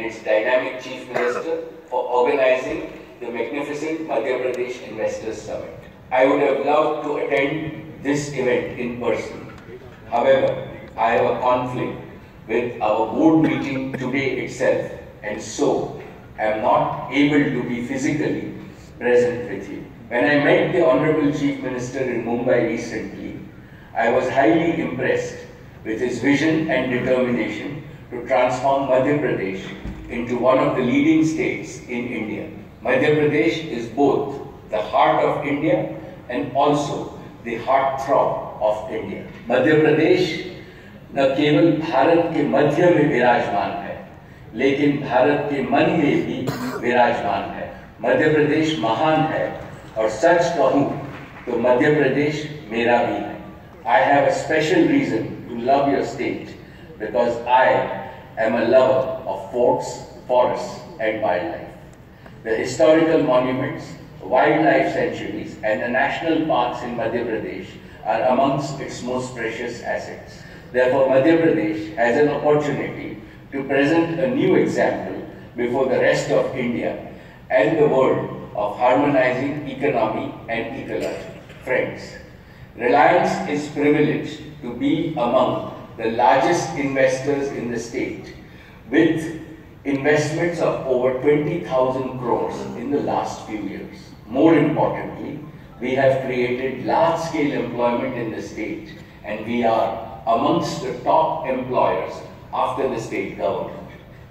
and its dynamic Chief Minister for organizing the magnificent Madhya Pradesh Investors Summit. I would have loved to attend this event in person. However, I have a conflict with our board meeting today itself, and so I am not able to be physically present with you. When I met the Honorable Chief Minister in Mumbai recently, I was highly impressed with his vision and determination to transform Madhya Pradesh into one of the leading states in India. Madhya Pradesh is both the heart of India and also the heartthrob of India. Madhya Pradesh न केवल भारत के मध्य में विराजमान है, लेकिन भारत के मन में भी विराजमान है। मध्य प्रदेश महान है, और सच कहूँ तो मध्य प्रदेश मेरा भी है। I have a special reason to love your state because I am a lover of forts, forests, and wildlife. The historical monuments, wildlife sanctuaries, and the national parks in Madhya Pradesh are amongst its most precious assets. Therefore, Madhya Pradesh has an opportunity to present a new example before the rest of India and the world of harmonizing economy and ecology. Friends, Reliance is privileged to be among the largest investors in the state, with investments of over 20,000 crores in the last few years. More importantly, we have created large-scale employment in the state, and we are amongst the top employers after the state government.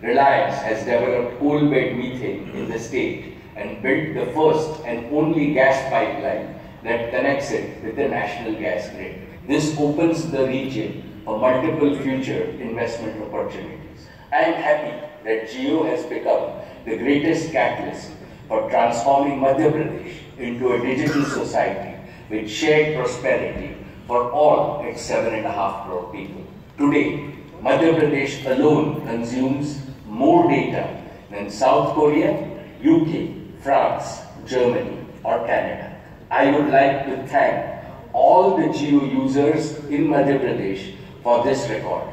Reliance has developed coal-bed methane in the state and built the first and only gas pipeline that connects it with the national gas grid. This opens the region for multiple future investment opportunities. I am happy that Jio has become the greatest catalyst for transforming Madhya Pradesh into a digital society with shared prosperity for all its 7.5 crore people. Today, Madhya Pradesh alone consumes more data than South Korea, UK, France, Germany, or Canada. I would like to thank all the Jio users in Madhya Pradesh for this record.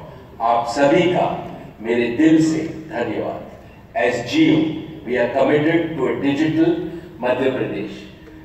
Aap sabhi ka mere dil se dhanyawad. As Jio, we are committed to a digital Madhya Pradesh,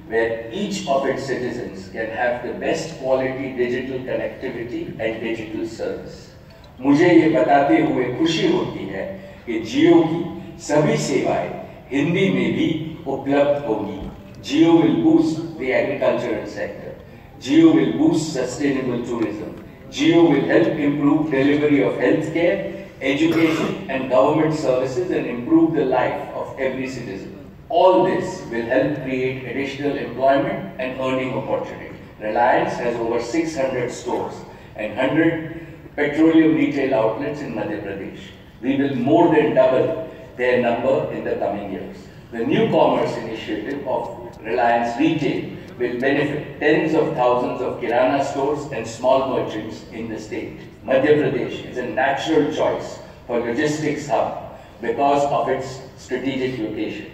where each of its citizens can have the best quality digital connectivity and digital service. मुझे ये बताते हुए खुशी होती है कि Jio की सभी सेवाएं हिंदी में भी उपलब्ध होंगी. Jio will boost the agricultural sector. Jio will boost sustainable tourism. Jio will help improve delivery of healthcare, education, and government services, and improve the life of every citizen. All this will help create additional employment and earning opportunity. Reliance has over 600 stores and 100 petroleum retail outlets in Madhya Pradesh. We will more than double their number in the coming years. The new commerce initiative of Reliance Retail will benefit tens of thousands of kirana stores and small merchants in the state. Madhya Pradesh is a natural choice for logistics hub because of its strategic location.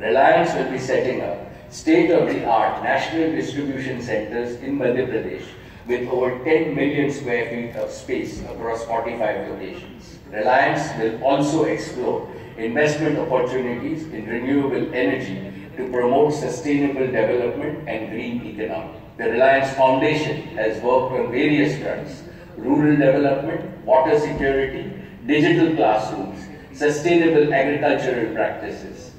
Reliance will be setting up state-of-the-art national distribution centers in Madhya Pradesh with over 10 million square feet of space across 45 locations. Reliance will also explore investment opportunities in renewable energy to promote sustainable development and green economy. The Reliance Foundation has worked on various fronts: rural development, water security, digital classrooms, sustainable agricultural practices.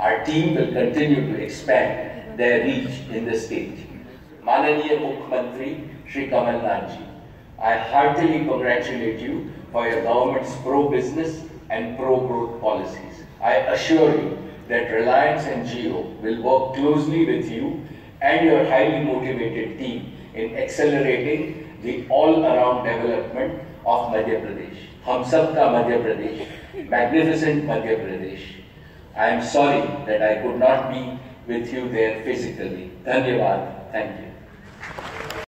Our team will continue to expand their reach in the state. Mananiya Mukh Mantri Shri Kamal Nath Ji, I heartily congratulate you for your government's pro-business and pro-growth policies. I assure you that Reliance and Jio will work closely with you and your highly motivated team in accelerating the all-around development of Madhya Pradesh. Hum sab ka Madhya Pradesh, magnificent Madhya Pradesh. I am sorry that I could not be with you there physically. Dhanyawad. Thank you.